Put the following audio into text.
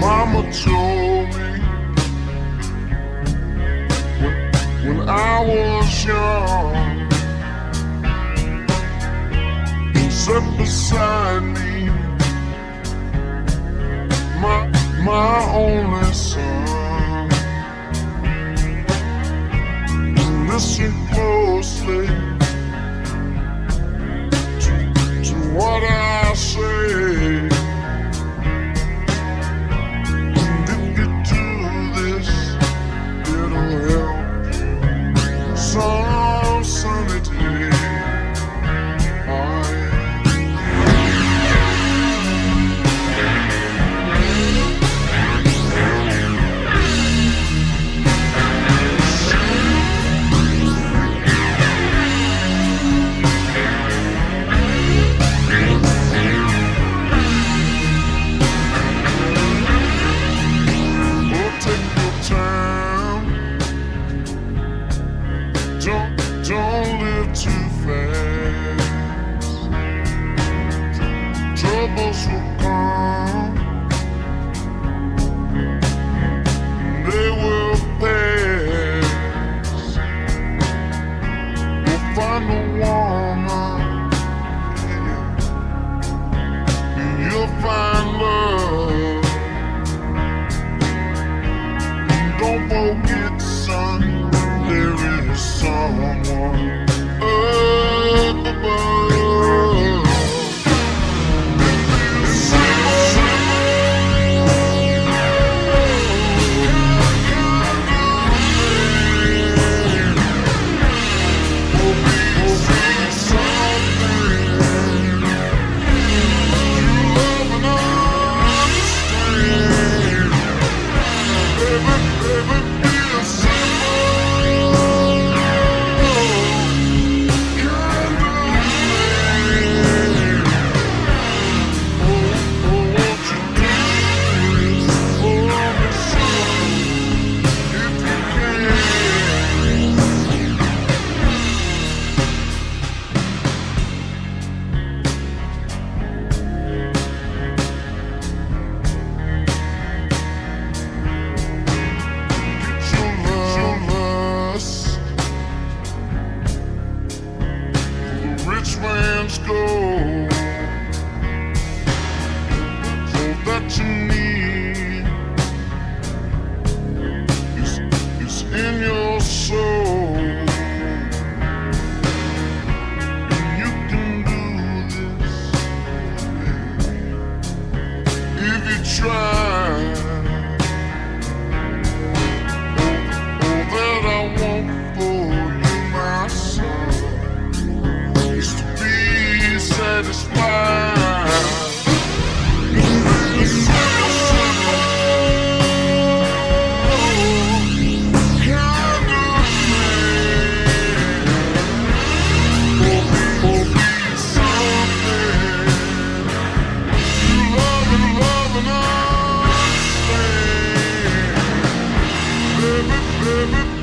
Mama told me when I was young, sat beside me, my only son. Listen closely to what I say. Don't live too fast. Troubles will come, they will pass. We'll find a woman, and you'll find love. And don't forget, son, there is someone up above. You need is in your soul. You can do this if you try. All that I want for you, my son, is to be satisfied. Baby, baby.